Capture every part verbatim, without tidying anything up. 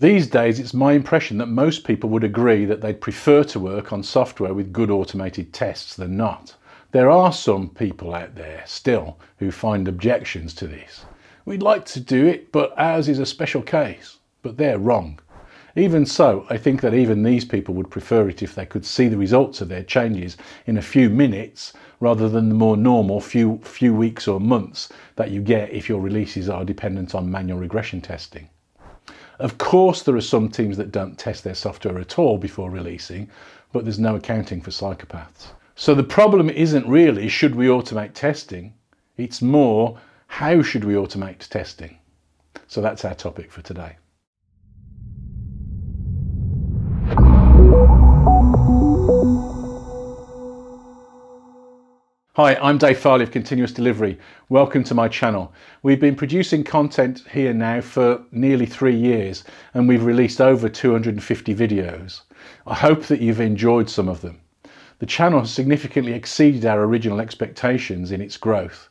These days, it's my impression that most people would agree that they'd prefer to work on software with good automated tests than not. There are some people out there still who find objections to this. We'd like to do it, but ours is a special case. But they're wrong. Even so, I think that even these people would prefer it if they could see the results of their changes in a few minutes rather than the more normal few, few weeks or months that you get if your releases are dependent on manual regression testing. Of course, there are some teams that don't test their software at all before releasing, but there's no accounting for psychopaths. So the problem isn't really, should we automate testing? It's more, how should we automate testing? So that's our topic for today. Hi, I'm Dave Farley of Continuous Delivery. Welcome to my channel. We've been producing content here now for nearly three years and we've released over two hundred fifty videos. I hope that you've enjoyed some of them. The channel has significantly exceeded our original expectations in its growth,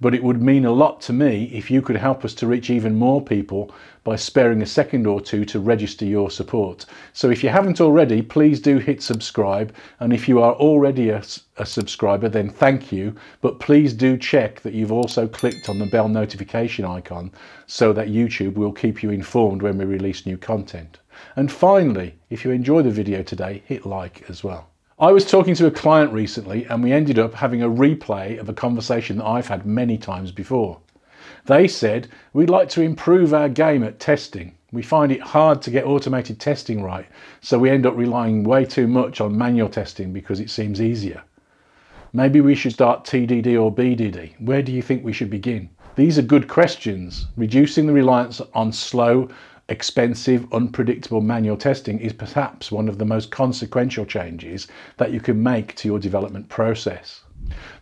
but it would mean a lot to me if you could help us to reach even more people by sparing a second or two to register your support. So if you haven't already, please do hit subscribe. And if you are already a, a subscriber, then thank you. But please do check that you've also clicked on the bell notification icon so that YouTube will keep you informed when we release new content. And finally, if you enjoy the video today, hit like as well. I was talking to a client recently and we ended up having a replay of a conversation that I've had many times before. They said, "We'd like to improve our game at testing. We find it hard to get automated testing right, so we end up relying way too much on manual testing because it seems easier. Maybe we should start T D D or B D D. Where do you think we should begin?" These are good questions. Reducing the reliance on slow, expensive, unpredictable manual testing is perhaps one of the most consequential changes that you can make to your development process.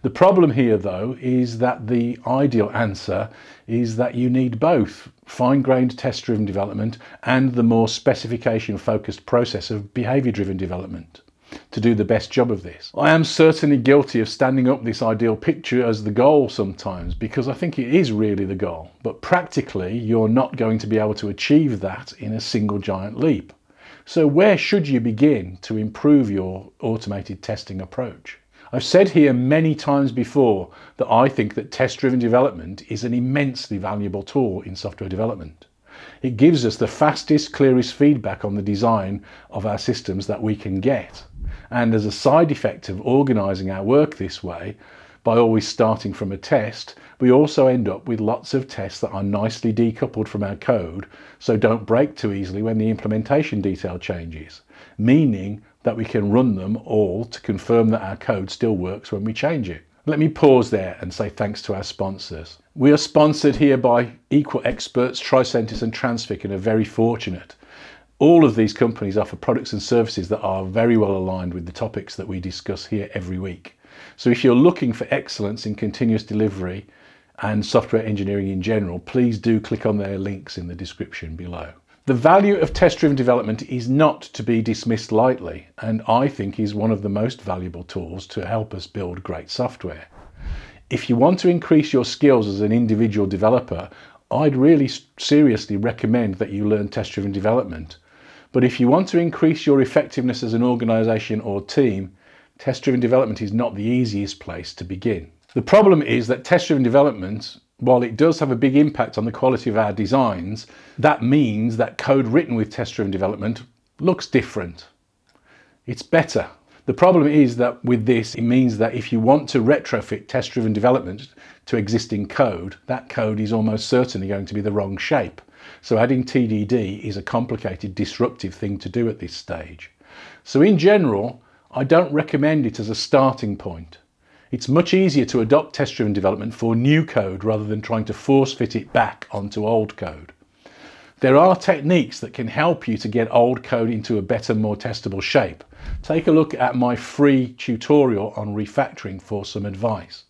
The problem here, though, is that the ideal answer is that you need both fine-grained test-driven development and the more specification-focused process of behavior-driven development to do the best job of this. I am certainly guilty of standing up this ideal picture as the goal sometimes, because I think it is really the goal, but practically you're not going to be able to achieve that in a single giant leap. So where should you begin to improve your automated testing approach? I've said here many times before that I think that test-driven development is an immensely valuable tool in software development. It gives us the fastest, clearest feedback on the design of our systems that we can get. And as a side effect of organising our work this way, by always starting from a test, we also end up with lots of tests that are nicely decoupled from our code, so don't break too easily when the implementation detail changes, meaning that we can run them all to confirm that our code still works when we change it. Let me pause there and say thanks to our sponsors. We are sponsored here by Equal Experts, Tricentis and Transfic, and are very fortunate. All of these companies offer products and services that are very well aligned with the topics that we discuss here every week. So if you're looking for excellence in continuous delivery and software engineering in general, please do click on their links in the description below. The value of test-driven development is not to be dismissed lightly, and I think is one of the most valuable tools to help us build great software. If you want to increase your skills as an individual developer, I'd really seriously recommend that you learn test-driven development. But if you want to increase your effectiveness as an organization or team, test-driven development is not the easiest place to begin. The problem is that test-driven development, while it does have a big impact on the quality of our designs, that means that code written with test-driven development looks different. It's better. The problem is that with this, it means that if you want to retrofit test-driven development to existing code, that code is almost certainly going to be the wrong shape. So adding T D D is a complicated, disruptive thing to do at this stage. So in general, I don't recommend it as a starting point. It's much easier to adopt test-driven development for new code rather than trying to force-fit it back onto old code. There are techniques that can help you to get old code into a better, more testable shape. Take a look at my free tutorial on refactoring for some advice.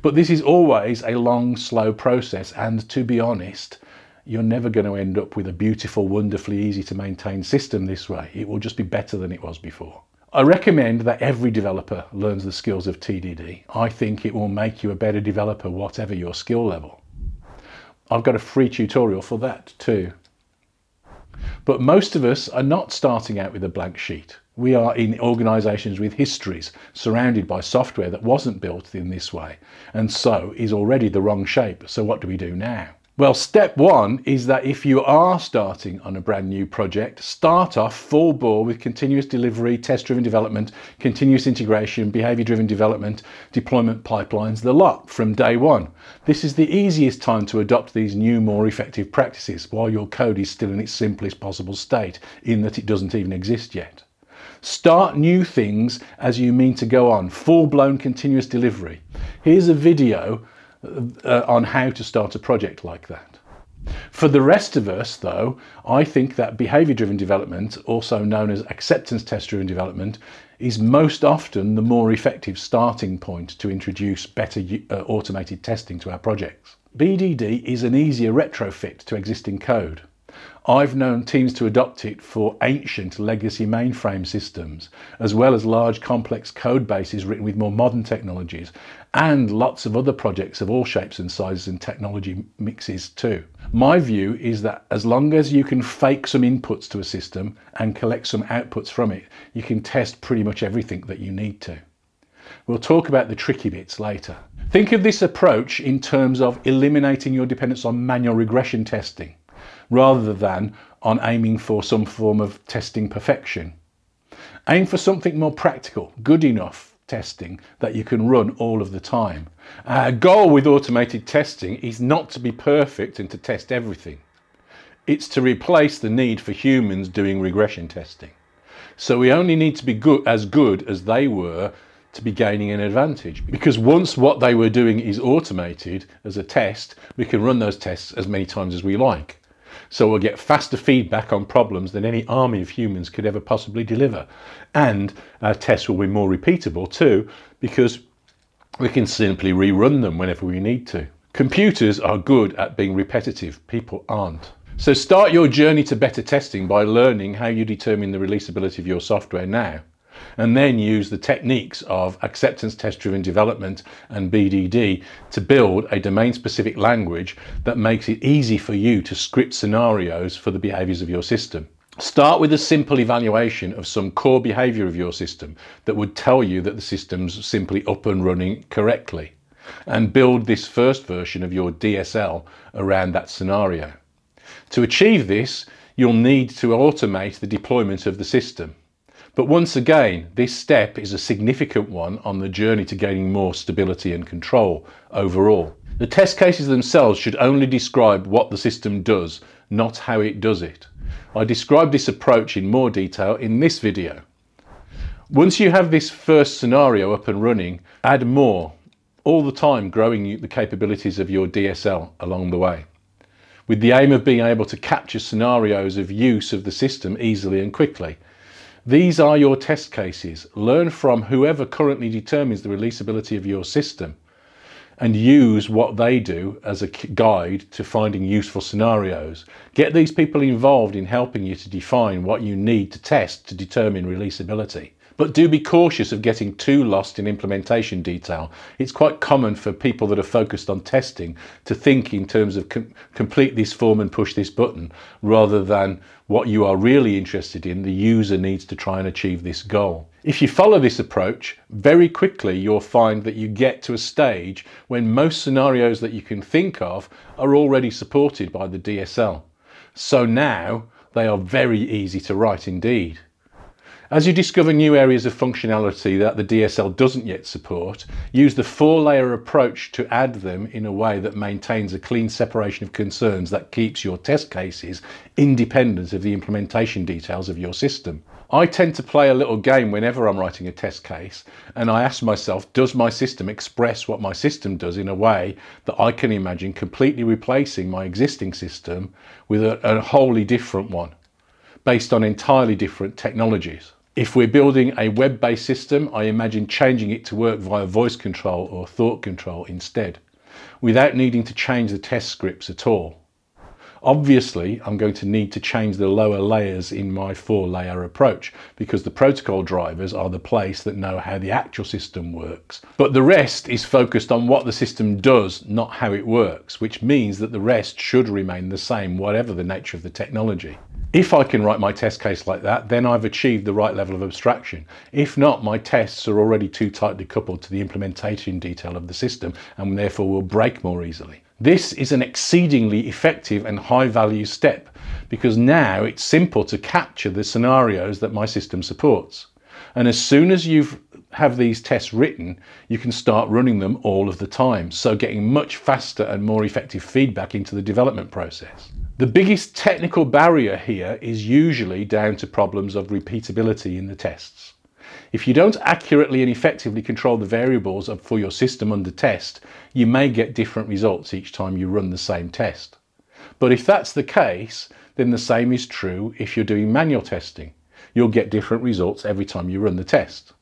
But this is always a long, slow process, and to be honest, you're never going to end up with a beautiful, wonderfully easy to maintain system this way. It will just be better than it was before. I recommend that every developer learns the skills of T D D. I think it will make you a better developer, whatever your skill level. I've got a free tutorial for that too. But most of us are not starting out with a blank sheet. We are in organizations with histories, surrounded by software that wasn't built in this way, and so is already the wrong shape. So what do we do now? Well, step one is that if you are starting on a brand new project, start off full bore with continuous delivery, test-driven development, continuous integration, behavior-driven development, deployment pipelines, the lot from day one. This is the easiest time to adopt these new, more effective practices while your code is still in its simplest possible state, in that it doesn't even exist yet. Start new things as you mean to go on, full-blown continuous delivery. Here's a video Uh, on how to start a project like that. For the rest of us though, I think that behaviour-driven development, also known as acceptance test-driven development, is most often the more effective starting point to introduce better uh, automated testing to our projects. B D D is an easier retrofit to existing code. I've known teams to adopt it for ancient legacy mainframe systems, as well as large complex code bases written with more modern technologies, and lots of other projects of all shapes and sizes and technology mixes too. My view is that as long as you can fake some inputs to a system and collect some outputs from it, you can test pretty much everything that you need to. We'll talk about the tricky bits later. Think of this approach in terms of eliminating your dependence on manual regression testing, rather than on aiming for some form of testing perfection. Aim for something more practical, good enough testing that you can run all of the time. Our goal with automated testing is not to be perfect and to test everything. It's to replace the need for humans doing regression testing. So we only need to be good, as good as they were to be gaining an advantage, because once what they were doing is automated as a test, we can run those tests as many times as we like. So we'll get faster feedback on problems than any army of humans could ever possibly deliver. And our tests will be more repeatable too, because we can simply rerun them whenever we need to. Computers are good at being repetitive, people aren't. So start your journey to better testing by learning how you determine the releasability of your software now, and then use the techniques of acceptance test-driven development and B D D to build a domain-specific language that makes it easy for you to script scenarios for the behaviors of your system. Start with a simple evaluation of some core behavior of your system that would tell you that the system's simply up and running correctly, and build this first version of your D S L around that scenario. To achieve this, you'll need to automate the deployment of the system. But once again, this step is a significant one on the journey to gaining more stability and control overall. The test cases themselves should only describe what the system does, not how it does it. I describe this approach in more detail in this video. Once you have this first scenario up and running, add more, all the time growing the capabilities of your D S L along the way, with the aim of being able to capture scenarios of use of the system easily and quickly. These are your test cases. Learn from whoever currently determines the releasability of your system and use what they do as a guide to finding useful scenarios. Get these people involved in helping you to define what you need to test to determine releasability. But do be cautious of getting too lost in implementation detail. It's quite common for people that are focused on testing to think in terms of com complete this form and push this button, rather than what you are really interested in, the user needs to try and achieve this goal. If you follow this approach, very quickly you'll find that you get to a stage when most scenarios that you can think of are already supported by the D S L. So now they are very easy to write indeed. As you discover new areas of functionality that the D S L doesn't yet support, use the four-layer approach to add them in a way that maintains a clean separation of concerns that keeps your test cases independent of the implementation details of your system. I tend to play a little game whenever I'm writing a test case, and I ask myself, does my system express what my system does in a way that I can imagine completely replacing my existing system with a, a wholly different one, based on entirely different technologies? If we're building a web-based system, I imagine changing it to work via voice control or thought control instead, without needing to change the test scripts at all. Obviously, I'm going to need to change the lower layers in my four-layer approach, because the protocol drivers are the place that know how the actual system works. But the rest is focused on what the system does, not how it works, which means that the rest should remain the same, whatever the nature of the technology. If I can write my test case like that, then I've achieved the right level of abstraction. If not, my tests are already too tightly coupled to the implementation detail of the system and therefore will break more easily. This is an exceedingly effective and high-value step because now it's simple to capture the scenarios that my system supports. And as soon as you've have these tests written, you can start running them all of the time, so getting much faster and more effective feedback into the development process. The biggest technical barrier here is usually down to problems of repeatability in the tests. If you don't accurately and effectively control the variables for your system under test, you may get different results each time you run the same test. But if that's the case, then the same is true if you're doing manual testing. You'll get different results every time you run the test.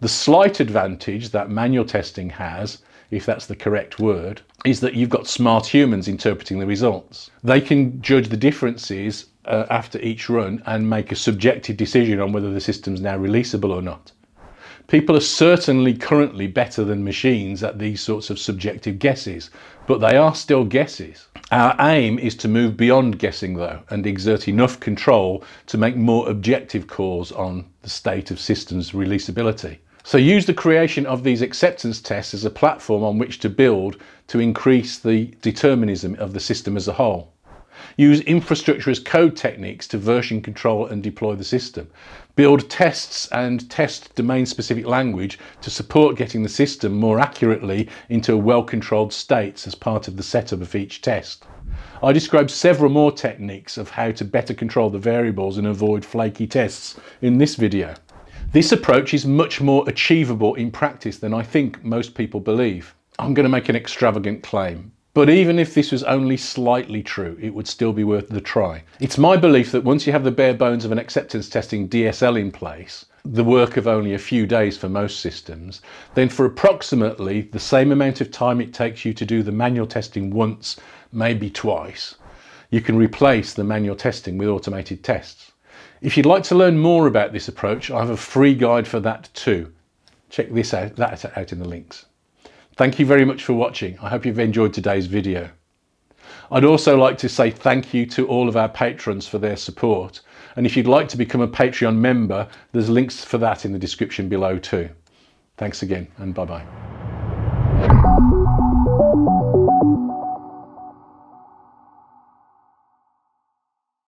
The slight advantage that manual testing has, if that's the correct word, is that you've got smart humans interpreting the results. They can judge the differences uh, after each run and make a subjective decision on whether the system's now releasable or not. People are certainly currently better than machines at these sorts of subjective guesses, but they are still guesses. Our aim is to move beyond guessing though and exert enough control to make more objective calls on the state of systems releasability. So use the creation of these acceptance tests as a platform on which to build to increase the determinism of the system as a whole. Use infrastructure as code techniques to version control and deploy the system. Build tests and test domain-specific language to support getting the system more accurately into well-controlled states as part of the setup of each test. I describe several more techniques of how to better control the variables and avoid flaky tests in this video. This approach is much more achievable in practice than I think most people believe. I'm going to make an extravagant claim, but even if this was only slightly true, it would still be worth the try. It's my belief that once you have the bare bones of an acceptance testing D S L in place, the work of only a few days for most systems, then for approximately the same amount of time it takes you to do the manual testing once, maybe twice, you can replace the manual testing with automated tests. If you'd like to learn more about this approach, I have a free guide for that too. Check this out, that out in the links. Thank you very much for watching. I hope you've enjoyed today's video. I'd also like to say thank you to all of our patrons for their support. And if you'd like to become a Patreon member, there's links for that in the description below too. Thanks again and bye-bye.